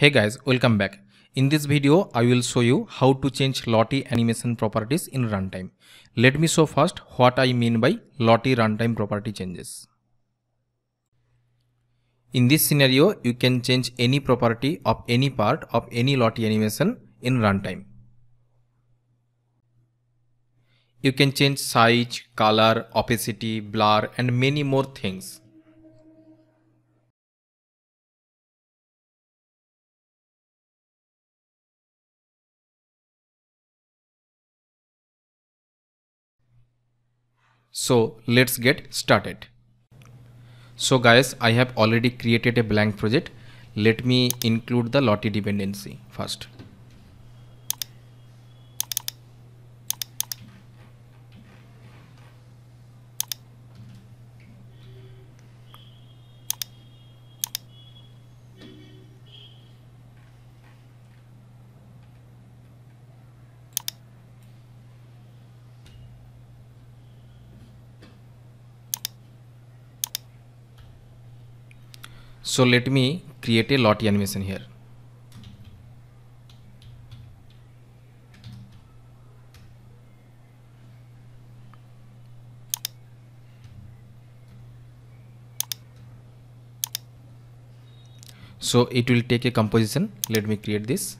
Hey guys, welcome back. In this video, I will show you how to change Lottie animation properties in runtime. Let me show first what I mean by Lottie runtime property changes. In this scenario, you can change any property of any part of any Lottie animation in runtime. You can change size, color, opacity, blur, and many more things. So let's get started. So guys, I have already created a blank project. Let me include the Lottie dependency first. So let me create a Lottie animation here. So it will take a composition. Let me create this.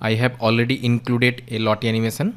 I have already included a Lottie animation.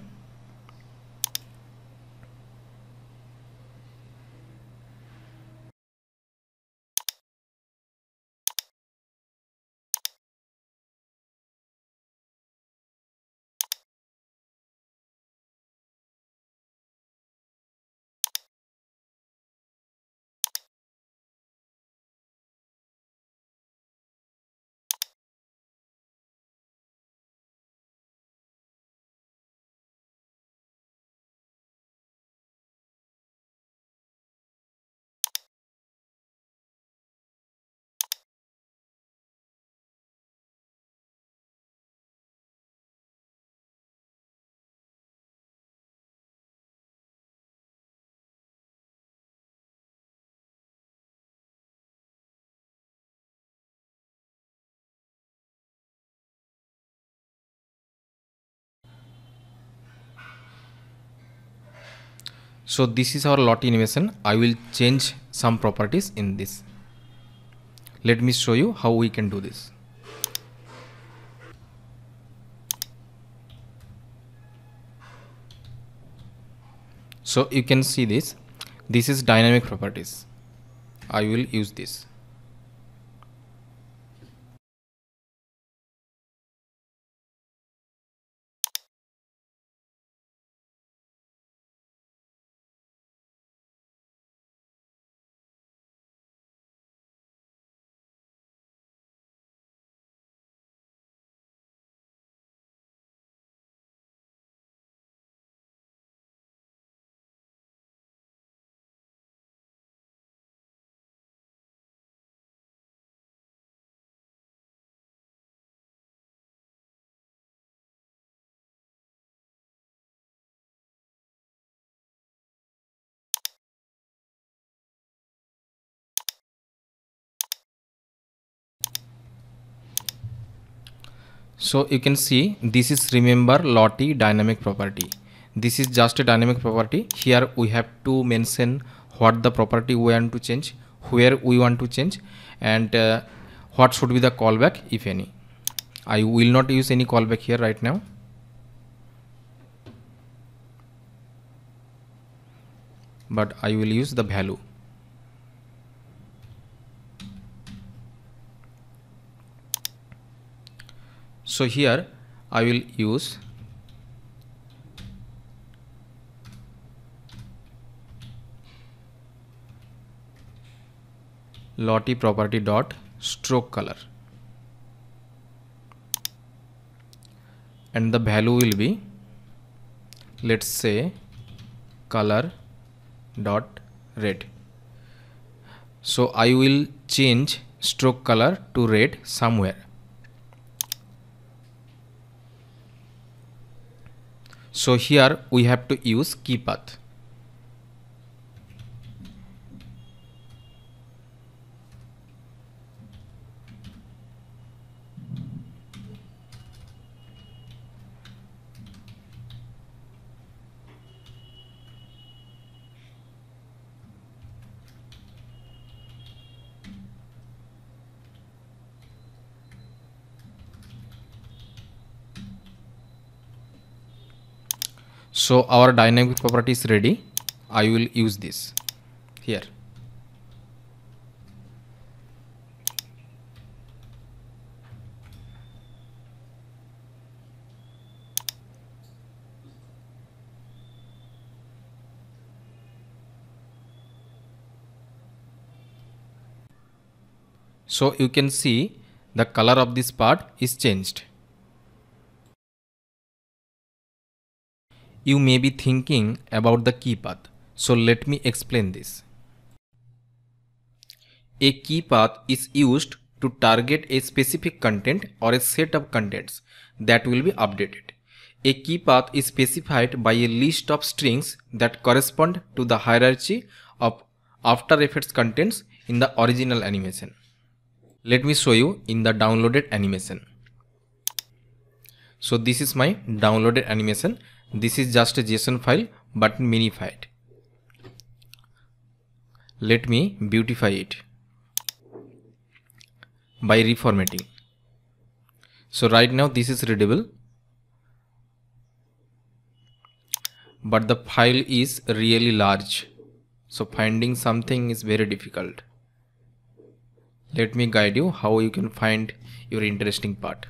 So this is our Lottie animation. I will change some properties in this. Let me show you how we can do this. So you can see this. This is dynamic properties. I will use this. So you can see this is remember Lottie dynamic property. This is just a dynamic property. Here we have to mention what the property we want to change, where we want to change, and what should be the callback, if any. I will not use any callback here right now. But I will use the value. So here I will use Lottie property dot stroke color. and the value will be, let's say, color dot red. So I will change stroke color to red somewhere. So here we have to use keypath. So our dynamic property is ready. I will use this here. So you can see the color of this part is changed. You may be thinking about the keypath, so let me explain this. A keypath is used to target a specific content or a set of contents that will be updated. A keypath is specified by a list of strings that correspond to the hierarchy of After Effects contents in the original animation. Let me show you in the downloaded animation. So this is my downloaded animation. This is just a JSON file but minified. Let me beautify it by reformatting. So right now this is readable, but the file is really large, so finding something is very difficult. Let me guide you how you can find your interesting part.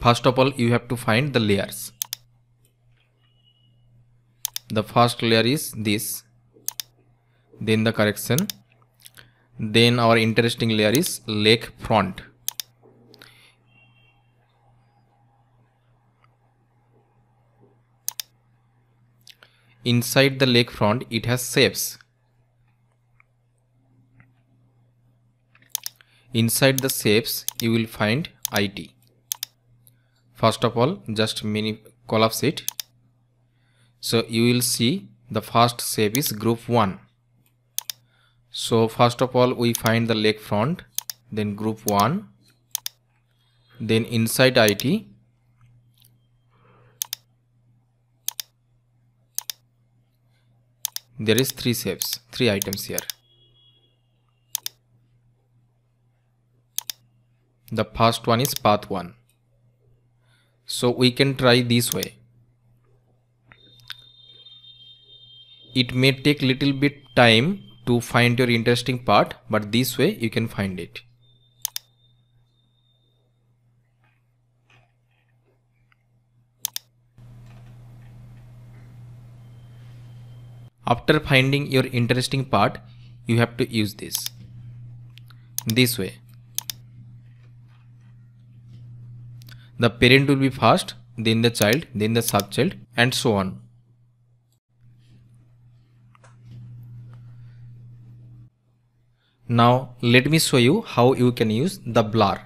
First of all, you have to find the layers. The first layer is this, then the correction, then our interesting layer is lake front. Inside the lake front it has shapes. Inside the shapes you will find it. First of all, just mini collapse it. So you will see the first shape is group 1. So first of all we find the lake front, then group 1, then inside it, there is 3 shapes, 3 items here. The first one is path 1. So we can try this way. It may take little bit time to find your interesting part, but this way you can find it. After finding your interesting part, you have to use this way. The parent will be first, then the child, then the subchild, and so on. Now let me show you how you can use the blur.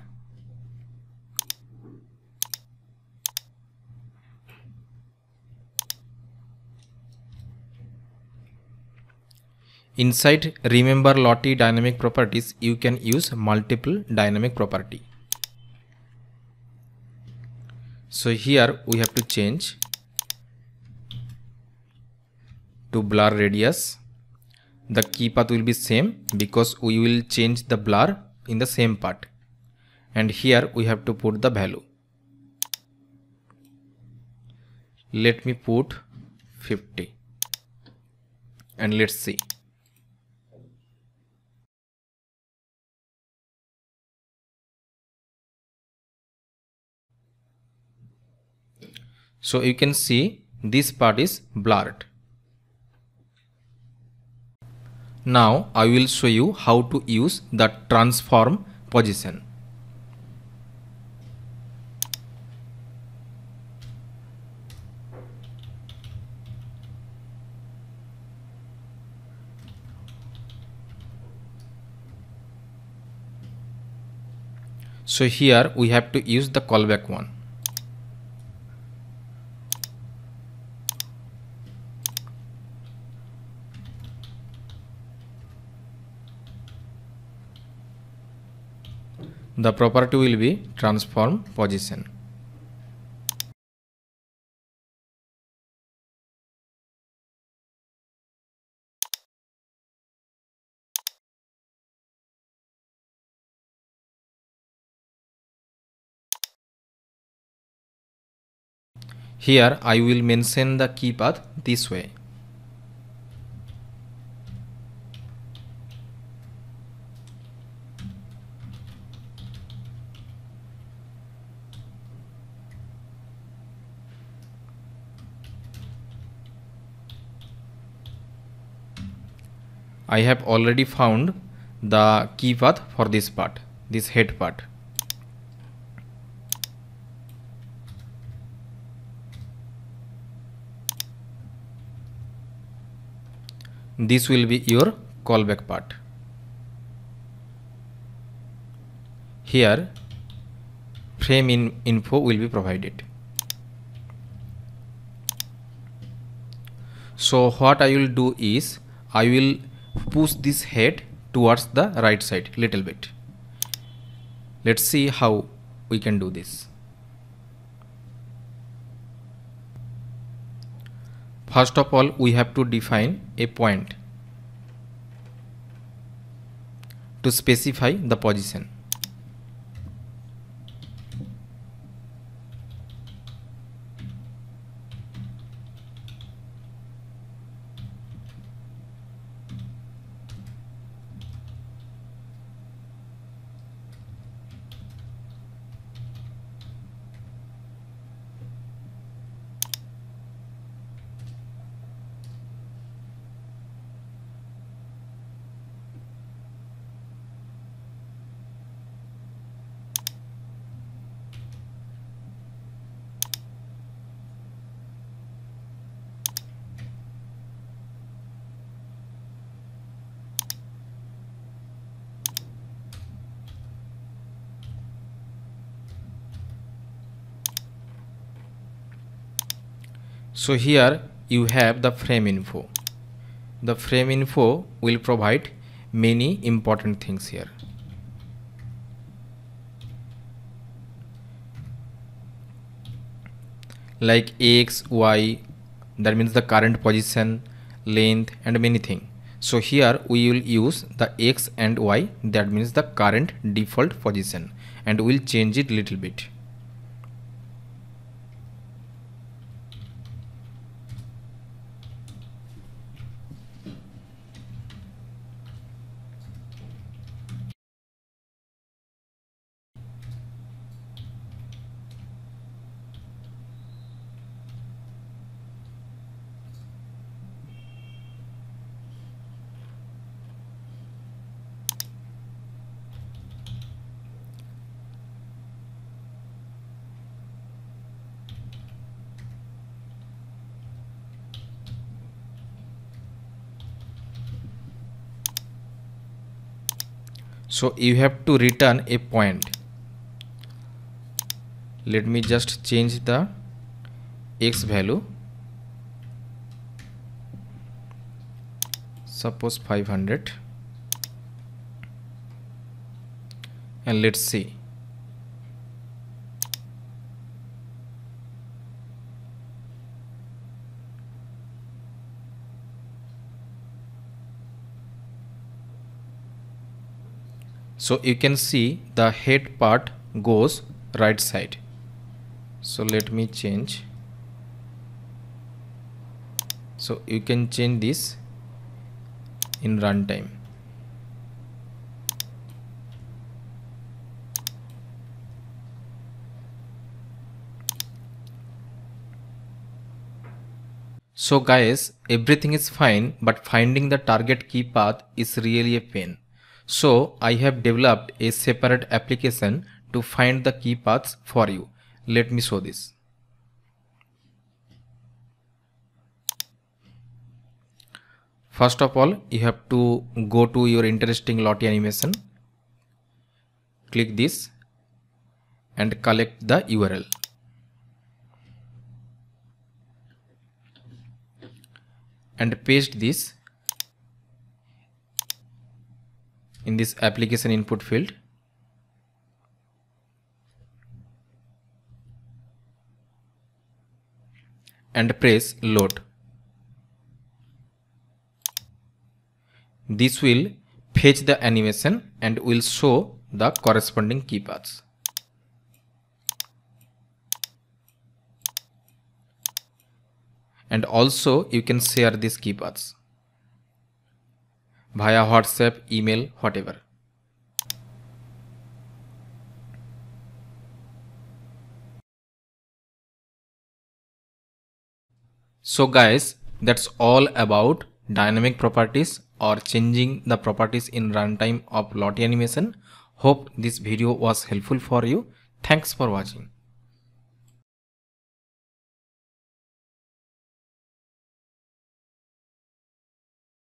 Inside remember Lottie dynamic properties, you can use multiple dynamic property. So here we have to change to blur radius. The keypath will be same because we will change the blur in the same part, and here we have to put the value. Let me put 50 and let's see. So you can see this part is blurred. Now I will show you how to use the transform position. So here we have to use the callback one. The property will be transform position. Here I will mention the key path this way. I have already found the key path for this part, this head part. This will be your callback part. Here frame info will be provided. So what I will do is I will push this head towards the right side little bit. Let's see how we can do this. First of all, we have to define a point to specify the position. So here you have the frame info. The frame info will provide many important things here. Like X, Y, that means the current position, length and many things. So here we will use the X and Y, that means the current default position, and we'll change it little bit. So you have to return a point. Let me just change the X value. Suppose 500. And let's see. So you can see the head part goes right side. So let me change. So you can change this in runtime. So guys, everything is fine, but finding the target key path is really a pain. So I have developed a separate application to find the key paths for you. Let me show this. First of all, you have to go to your interesting Lottie animation. Click this and collect the URL. And paste this in this application input field. And press load. This will fetch the animation and will show the corresponding key paths. And also you can share these key paths via WhatsApp, email, whatever. So guys, that's all about dynamic properties or changing the properties in runtime of Lottie animation. Hope this video was helpful for you. Thanks for watching.